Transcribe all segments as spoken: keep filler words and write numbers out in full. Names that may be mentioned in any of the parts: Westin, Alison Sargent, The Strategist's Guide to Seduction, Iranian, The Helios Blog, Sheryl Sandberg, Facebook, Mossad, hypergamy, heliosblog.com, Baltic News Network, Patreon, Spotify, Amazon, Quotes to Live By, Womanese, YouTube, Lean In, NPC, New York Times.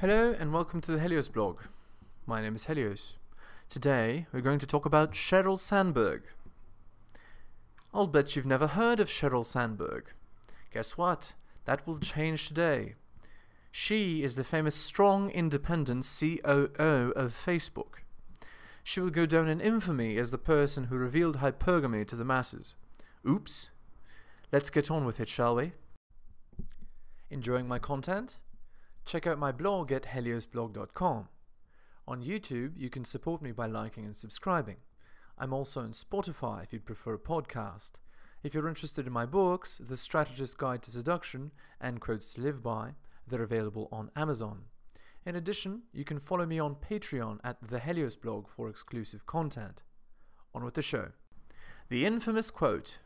Hello and welcome to the Helios Blog. My name is Helios. Today we're going to talk about Sheryl Sandberg. I'll bet you've never heard of Sheryl Sandberg. Guess what? That will change today. She is the famous strong independent C O O of Facebook. She will go down in infamy as the person who revealed hypergamy to the masses. Oops. Let's get on with it, shall we? Enjoying my content? Check out my blog at helios blog dot com. On YouTube, you can support me by liking and subscribing. I'm also on Spotify if you'd prefer a podcast. If you're interested in my books, The Strategist's Guide to Seduction and Quotes to Live By, they're available on Amazon. In addition, you can follow me on Patreon at The Helios Blog for exclusive content. On with the show. The infamous quote.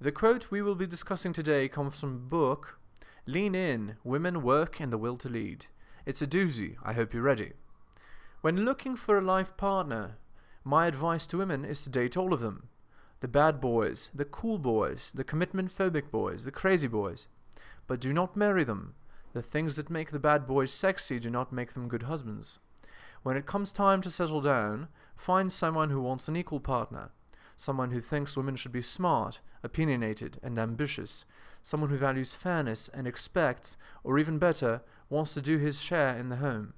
The quote we will be discussing today comes from a book, Lean In, Women, Work, and the Will to Lead. It's a doozy, I hope you're ready. When looking for a life partner, my advice to women is to date all of them. The bad boys, the cool boys, the commitment-phobic boys, the crazy boys. But do not marry them. The things that make the bad boys sexy do not make them good husbands. When it comes time to settle down, find someone who wants an equal partner. Someone who thinks women should be smart, opinionated, and ambitious. Someone who values fairness and expects, or even better, wants to do his share in the home.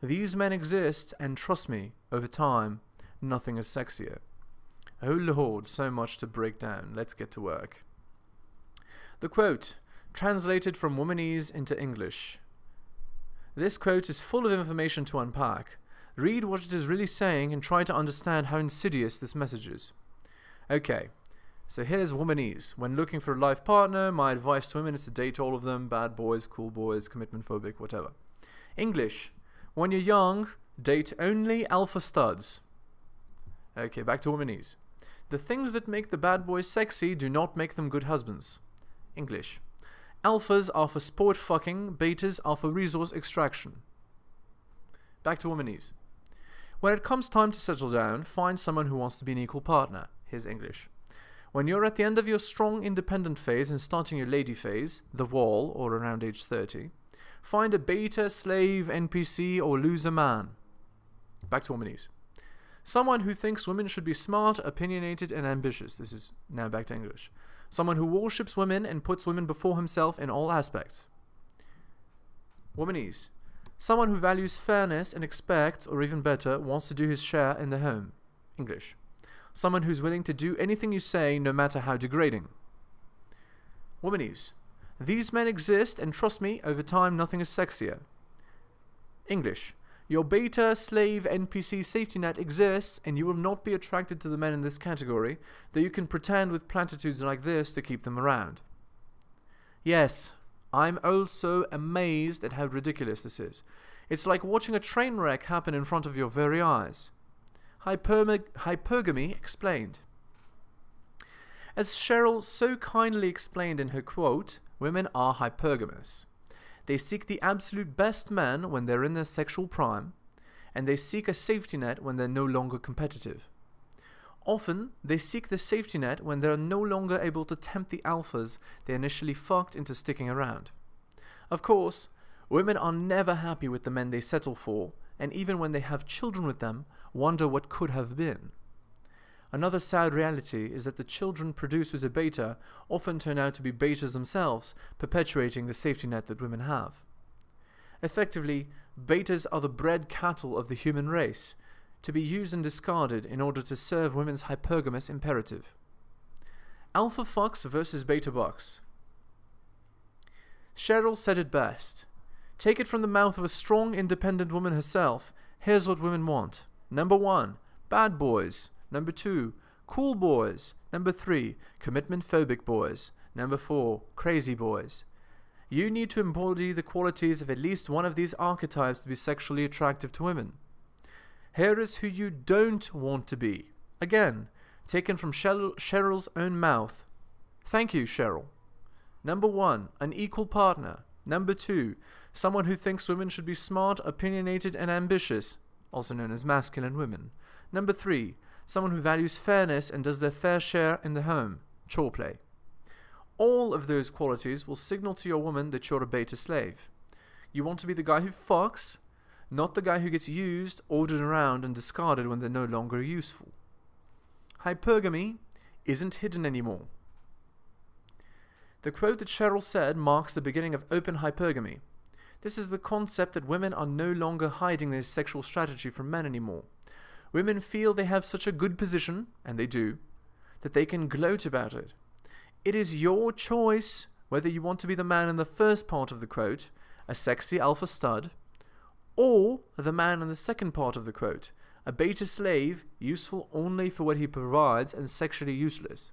These men exist, and trust me, over time, nothing is sexier. Oh Lord, so much to break down. Let's get to work. The quote, translated from Womanese into English. This quote is full of information to unpack. Read what it is really saying and try to understand how insidious this message is. Okay, so here's Womanese. When looking for a life partner, my advice to women is to date all of them, bad boys, cool boys, commitment-phobic, whatever. English. When you're young, date only alpha studs. Okay, back to Womanese. The things that make the bad boys sexy do not make them good husbands. English. Alphas are for sport fucking, betas are for resource extraction. Back to Womanese. When it comes time to settle down, find someone who wants to be an equal partner. Here's English. When you're at the end of your strong independent phase and starting your lady phase, the wall, or around age thirty, find a beta, slave, N P C, or loser man. Back to Womanese. Someone who thinks women should be smart, opinionated, and ambitious. This is now back to English. Someone who worships women and puts women before himself in all aspects. Womanese. Someone who values fairness and expects, or even better, wants to do his share in the home. English. Someone who's willing to do anything you say, no matter how degrading. Womanese. These men exist, and trust me, over time nothing is sexier. English. Your beta, slave, N P C safety net exists, and you will not be attracted to the men in this category, though you can pretend with platitudes like this to keep them around. Yes. I'm also amazed at how ridiculous this is. It's like watching a train wreck happen in front of your very eyes. Hyperma hypergamy explained. As Sheryl so kindly explained in her quote, women are hypergamous. They seek the absolute best men when they're in their sexual prime, and they seek a safety net when they're no longer competitive. Often, they seek the safety net when they are no longer able to tempt the alphas they initially fucked into sticking around. Of course, women are never happy with the men they settle for, and even when they have children with them, wonder what could have been. Another sad reality is that the children produced with a beta often turn out to be betas themselves, perpetuating the safety net that women have. Effectively, betas are the bred cattle of the human race, to be used and discarded in order to serve women's hypergamous imperative. Alpha fucks versus beta bucks. Sheryl said it best. Take it from the mouth of a strong, independent woman herself. Here's what women want. Number one, bad boys. Number two, cool boys. Number three, commitment-phobic boys. Number four, crazy boys. You need to embody the qualities of at least one of these archetypes to be sexually attractive to women. Here is who you don't want to be. Again, taken from Sheryl's own mouth. Thank you, Sheryl. Number one, an equal partner. Number two, someone who thinks women should be smart, opinionated, and ambitious, also known as masculine women. Number three, someone who values fairness and does their fair share in the home, chore play. All of those qualities will signal to your woman that you're a beta slave. You want to be the guy who fucks, not the guy who gets used, ordered around, and discarded when they're no longer useful. Hypergamy isn't hidden anymore. The quote that Sheryl said marks the beginning of open hypergamy. This is the concept that women are no longer hiding their sexual strategy from men anymore. Women feel they have such a good position, and they do, that they can gloat about it. It is your choice whether you want to be the man in the first part of the quote, a sexy alpha stud, or the man in the second part of the quote, a beta slave, useful only for what he provides and sexually useless.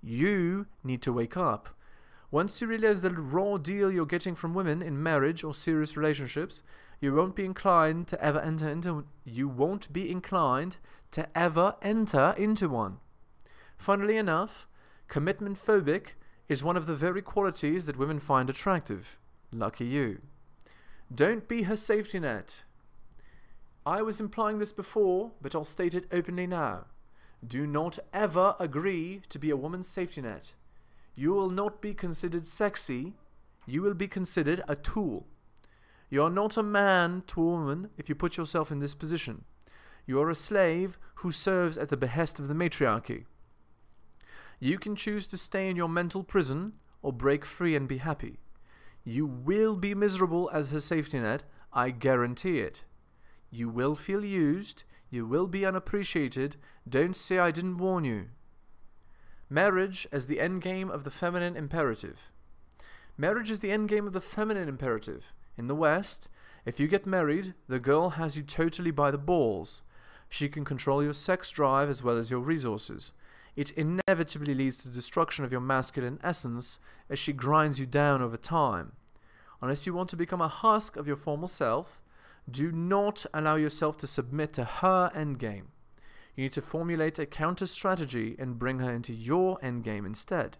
You need to wake up. Once you realize the raw deal you're getting from women in marriage or serious relationships, you won't be inclined to ever enter into you won't be inclined to ever enter into one. Funnily enough, commitment phobic is one of the very qualities that women find attractive. Lucky you. Don't be her safety net. I was implying this before, but I'll state it openly now. Do not ever agree to be a woman's safety net. You will not be considered sexy, you will be considered a tool. You are not a man to a woman if you put yourself in this position. You are a slave who serves at the behest of the matriarchy. You can choose to stay in your mental prison or break free and be happy. You will be miserable as her safety net, I guarantee it. You will feel used, you will be unappreciated, don't say I didn't warn you. Marriage as the endgame of the feminine imperative. Marriage is the endgame of the feminine imperative. In the West, if you get married, the girl has you totally by the balls. She can control your sex drive as well as your resources. It inevitably leads to destruction of your masculine essence as she grinds you down over time. Unless you want to become a husk of your former self, do not allow yourself to submit to her endgame. You need to formulate a counter-strategy and bring her into your endgame instead.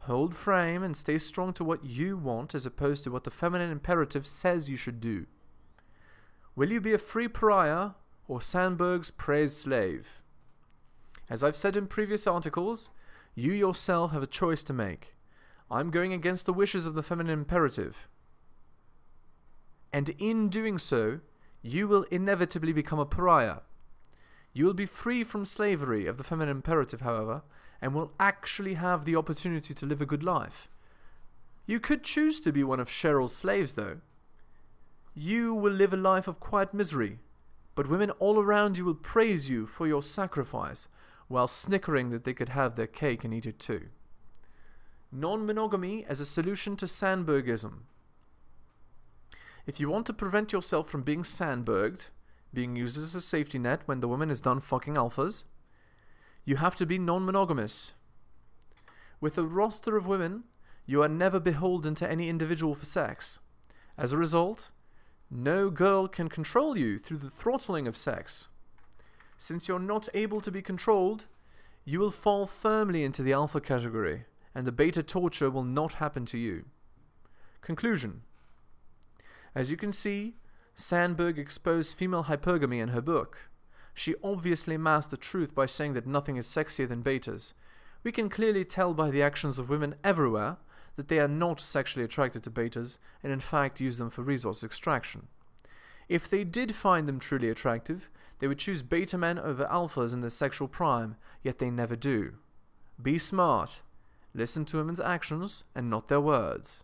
Hold firm and stay strong to what you want as opposed to what the feminine imperative says you should do. Will you be a free pariah or Sandberg's praise slave? As I've said in previous articles, you yourself have a choice to make. I'm going against the wishes of the feminine imperative. And in doing so, you will inevitably become a pariah. You will be free from slavery of the feminine imperative, however, and will actually have the opportunity to live a good life. You could choose to be one of Cheryl's slaves, though. You will live a life of quiet misery, but women all around you will praise you for your sacrifice, while snickering that they could have their cake and eat it too. Non-monogamy as a solution to Sandbergism. If you want to prevent yourself from being Sandberged, being used as a safety net when the woman is done fucking alphas, you have to be non-monogamous. With a roster of women, you are never beholden to any individual for sex. As a result, no girl can control you through the throttling of sex. Since you're not able to be controlled, you will fall firmly into the alpha category, and the beta torture will not happen to you. Conclusion. As you can see, Sandberg exposed female hypergamy in her book. She obviously masked the truth by saying that nothing is sexier than betas. We can clearly tell by the actions of women everywhere that they are not sexually attracted to betas and in fact use them for resource extraction. If they did find them truly attractive, they would choose beta men over alphas in their sexual prime, yet they never do. Be smart. Listen to women's actions and not their words.